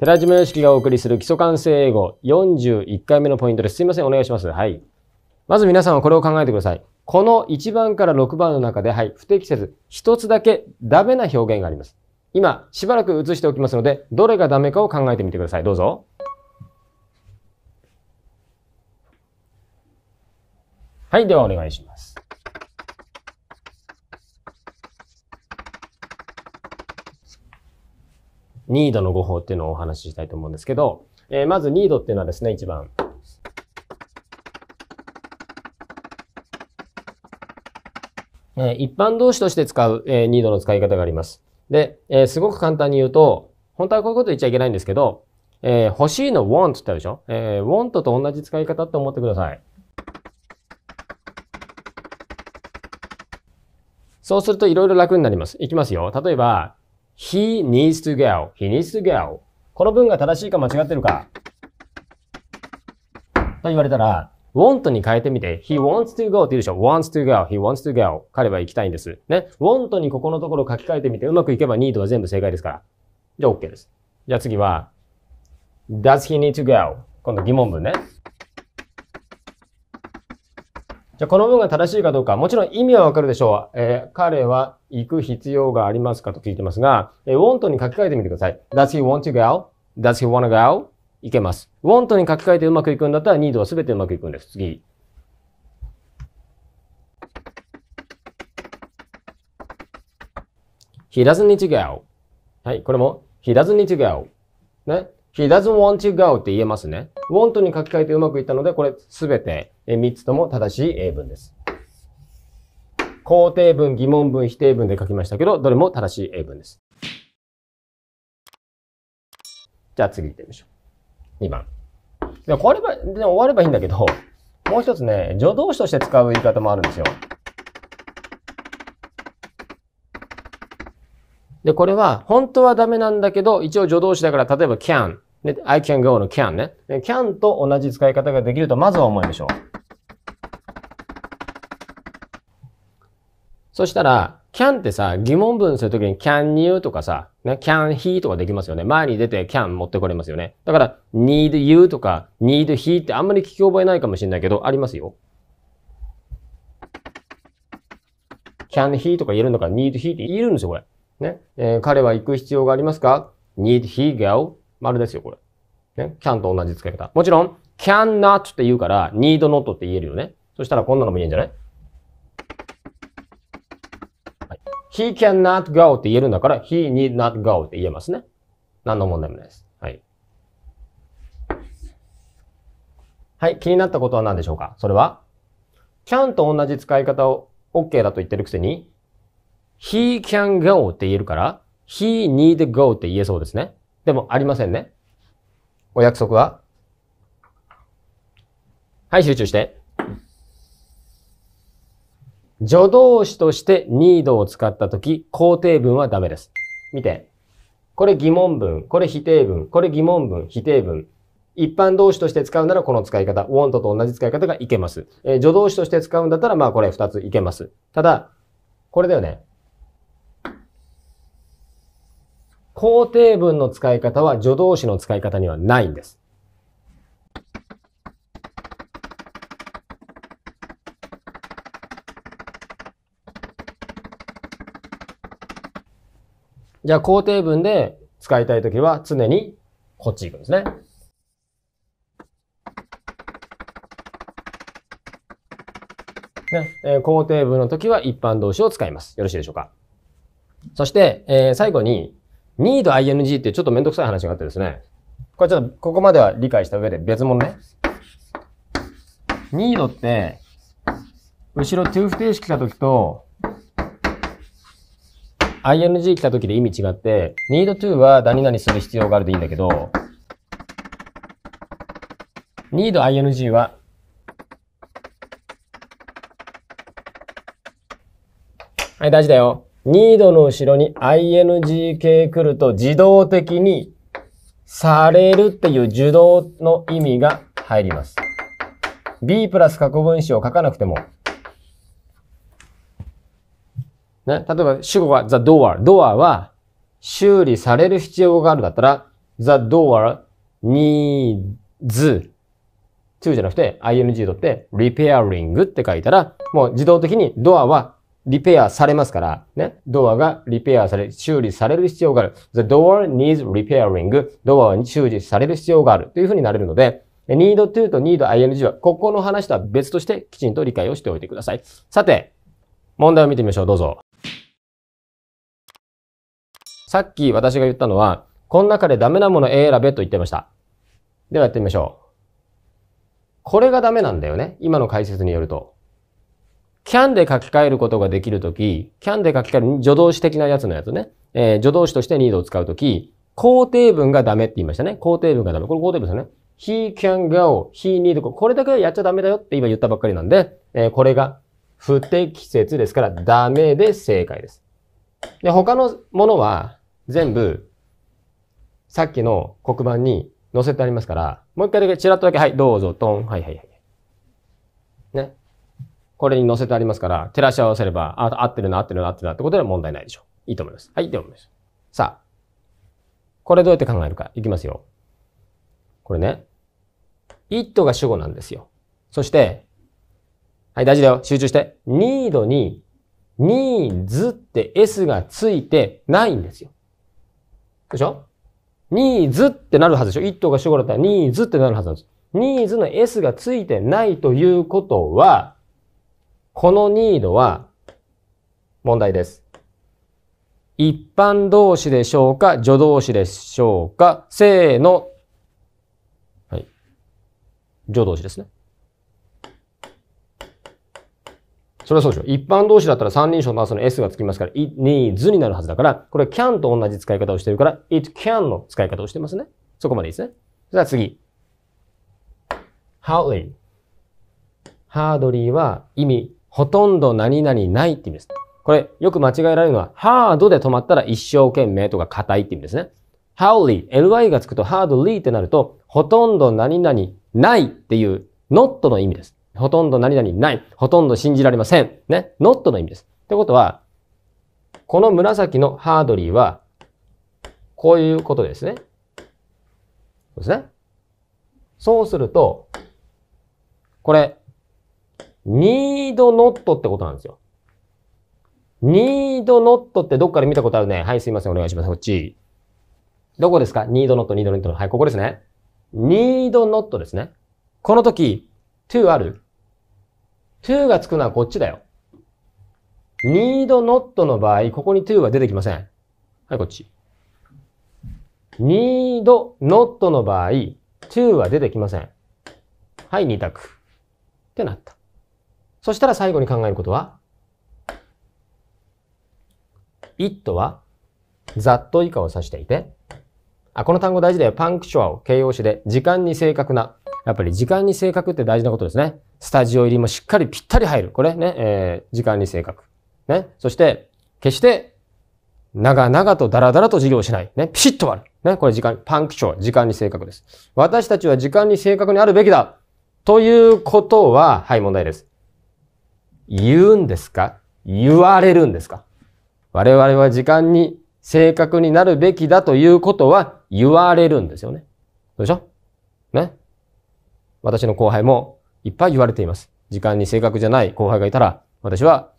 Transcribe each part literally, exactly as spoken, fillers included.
寺島よしきがお送りする基礎完成英語よんじゅういっかいめのポイントです。すいません、お願いします。はい。まず皆さんはこれを考えてください。このいちばんからろくばんの中で、はい、不適切、ひとつだけダメな表現があります。今、しばらく映しておきますので、どれがダメかを考えてみてください。どうぞ。はい、ではお願いします。ニードの語法っていうのをお話ししたいと思うんですけど、えー、まずニードっていうのはですね、いちばん。えー、一般動詞として使う、えー、ニードの使い方があります。で、えー、すごく簡単に言うと、本当はこういうこと言っちゃいけないんですけど、えー、欲しいの want ってあるでしょ、えー、want と同じ使い方って思ってください。そうするといろいろ楽になります。いきますよ。例えば、He needs to go. He needs to go. この文が正しいか間違ってるかと言われたら、want に変えてみて、he wants to go って言うでしょ。wants to go. He wants to go. 彼は行きたいんです。ね。want にここのところ書き換えてみて、うまくいけば need は全部正解ですから。じゃあ OK です。じゃあ次は、does he need to go? 今度疑問文ね。じゃあこの文が正しいかどうか、もちろん意味はわかるでしょう。えー、彼は行く必要がありますかと聞いてますが、えー、want に書き換えてみてください。Does he want to go?Does he wanna go? いけます。want に書き換えてうまくいくんだったら need は全てうまくいくんです。次。He doesn't need to go. はい、これも He doesn't need to go. ね。He doesn't want to go って言えますね。want に書き換えてうまくいったので、これすべてみっつとも正しい英文です。肯定文、疑問文、否定文で書きましたけど、どれも正しい英文です。じゃあ次行ってみましょう。にばん。でもこれは、でも終わればいいんだけど、もう一つね、助動詞として使う言い方もあるんですよ。で、これは、本当はダメなんだけど、一応助動詞だから、例えば can、ね、I can go の can ね。can と同じ使い方ができると、まずは思いましょう。そしたら、can ってさ、疑問文するときに can you とかさ、ね、can he とかできますよね。前に出て can 持ってこれますよね。だから、need you とか need he ってあんまり聞き覚えないかもしれないけど、ありますよ。can he とか言えるのか、need he って言えるんですよ、これ。ね、えー、彼は行く必要がありますか ?need he go? 丸ですよ、これ。ね、can と同じ使い方。もちろん、can not って言うから、need not って言えるよね。そしたらこんなのも言えんじゃない、はい、?he can not go って言えるんだから、he need not go って言えますね。何の問題もないです。はい。はい、気になったことは何でしょうか？それは、can と同じ使い方を OK だと言ってるくせに、he can go って言えるから、he need go って言えそうですね。でもありませんね。お約束は？はい、集中して。助動詞として need を使ったとき、肯定文はダメです。見て。これ疑問文、これ否定文、これ疑問文、否定文。一般動詞として使うならこの使い方、want と同じ使い方がいけます。えー、助動詞として使うんだったら、まあこれふたついけます。ただ、これだよね。肯定文の使い方は助動詞の使い方にはないんです。じゃあ肯定文で使いたいときは常にこっち行くんですね。ね、えー、肯定文のときは一般動詞を使います。よろしいでしょうか。そして、えー、最後に、need アイエヌジー ってちょっとめんどくさい話があってですね。これちょっと、ここまでは理解した上で別物ね。need って、後ろ to 不定詞来たときと、アイエヌジー 来たときで意味違って、need to は何々する必要があるでいいんだけど、need アイエヌジー は、はい、大事だよ。need の後ろに ing 系来ると自動的にされるっていう受動の意味が入ります。be プラス過去分詞を書かなくても。ね、例えば主語が the door。door は修理される必要があるだったら the door needs to じゃなくて ing 取って repairing って書いたら、もう自動的にドアはリペアされますから、ね。ドアがリペアされ、修理される必要がある。The door needs repairing. ドアに修理される必要がある。というふうになれるので、need to と need ing は、ここの話とは別としてきちんと理解をしておいてください。さて、問題を見てみましょう。どうぞ。さっき私が言ったのは、この中でダメなものを選べと言ってました。ではやってみましょう。これがダメなんだよね。今の解説によると。can で書き換えることができるとき、can で書き換える助動詞的なやつのやつね。えー、助動詞として need を使うとき、肯定文がダメって言いましたね。肯定文がダメ。これ肯定文ですよね。he can go, he need, これだけはやっちゃダメだよって今言ったばっかりなんで、えー、これが不適切ですからダメで正解です。で、他のものは全部さっきの黒板に載せてありますから、もう一回だけチラッとだけ、はい、どうぞ、トン、はいはいはい。ね。これに載せてありますから、照らし合わせれば、あ、合ってるな、合ってるな、合ってるなってことでは問題ないでしょう。いいと思います。はい、では思います。さあ、これどうやって考えるか。いきますよ。これね、it が主語なんですよ。そして、はい、大事だよ。集中して。need に、needs って s がついてないんですよ。でしょ？ needs ってなるはずでしょ。it が主語だったら needs ってなるはずなんです。needs の s がついてないということは、この need は問題です。一般動詞でしょうか、助動詞でしょうか、せーの。はい。助動詞ですね。それはそうでしょう。一般動詞だったら三人称の後の s がつきますから、it needs になるはずだから、これ can と同じ使い方をしているから、it can の使い方をしてますね。そこまでいいですね。じゃあ次。hardly。hardly は意味、ほとんど何々ないって意味です。これ、よく間違えられるのは、ハードで止まったら一生懸命とか硬いって意味ですね。hardly、ly がつくと hardly ってなると、ほとんど何々ないっていう not の意味です。ほとんど何々ない。ほとんど信じられません。ね。not の意味です。ってことは、この紫の hardly は、こういうことですね。そうですね。そうすると、これ、need not ってことなんですよ。need not ってどっかで見たことあるね。はい、すいません。お願いします。こっち。どこですか？ need not, need not. はい、ここですね。need not ですね。この時、to ある？ to がつくのはこっちだよ。need not の場合、ここに to は出てきません。はい、こっち。need not の場合、to は出てきません。はい、に択。ってなった。そしたら最後に考えることは、it は、ざっと以下を指していて、あ、この単語大事だよ。パンクチュアを形容詞で、時間に正確な。やっぱり時間に正確って大事なことですね。スタジオ入りもしっかりぴったり入る。これね、えー、時間に正確。ね。そして、決して、長々とダラダラと授業しない。ね。ピシッと終わる。ね。これ時間、パンクチュア、時間に正確です。私たちは時間に正確にあるべきだ。ということは、はい、問題です。言うんですか？言われるんですか？我々は時間に正確になるべきだということは言われるんですよね。そうでしょ？ね。私の後輩もいっぱい言われています。時間に正確じゃない後輩がいたら、私は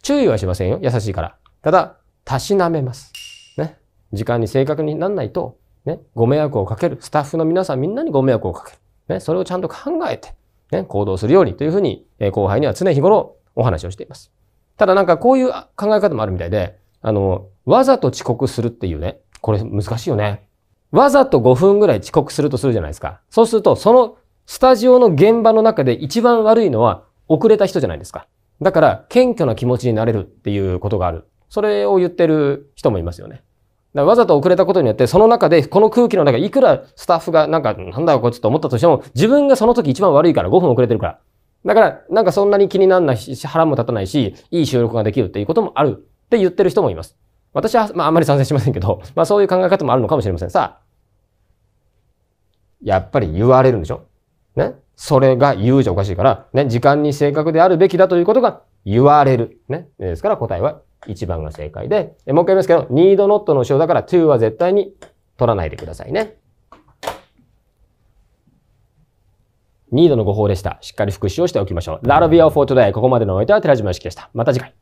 注意はしませんよ。優しいから。ただ、たしなめます。ね。時間に正確にならないと、ね、ご迷惑をかける。スタッフの皆さんみんなにご迷惑をかける。ね。それをちゃんと考えて。ね、行動するようにというふうに、えー、後輩には常日頃お話をしています。ただなんかこういう考え方もあるみたいで、あの、わざと遅刻するっていうね、これ難しいよね。わざとごふんぐらい遅刻するとするじゃないですか。そうすると、そのスタジオの現場の中で一番悪いのは遅れた人じゃないですか。だから、謙虚な気持ちになれるっていうことがある。それを言ってる人もいますよね。だからわざと遅れたことによって、その中で、この空気の中、いくらスタッフがなんか、なんだよこいつと思ったとしても、自分がその時一番悪いから、ごふん遅れてるから。だから、なんかそんなに気にならないし、腹も立たないし、いい収録ができるっていうこともあるって言ってる人もいます。私は、まああんまり賛成しませんけど、まあそういう考え方もあるのかもしれません。さあ、やっぱり言われるんでしょ？ね。それが言うじゃおかしいから、ね、時間に正確であるべきだということが言われる。ね。ですから答えは、いちばんが正解で、もう一回言いますけど、need not の後ろだから to は絶対に取らないでくださいね。ニードの誤報でした。しっかり復習をしておきましょう。That'll be all for today. ここまでのお相手は寺島由紀でした。また次回。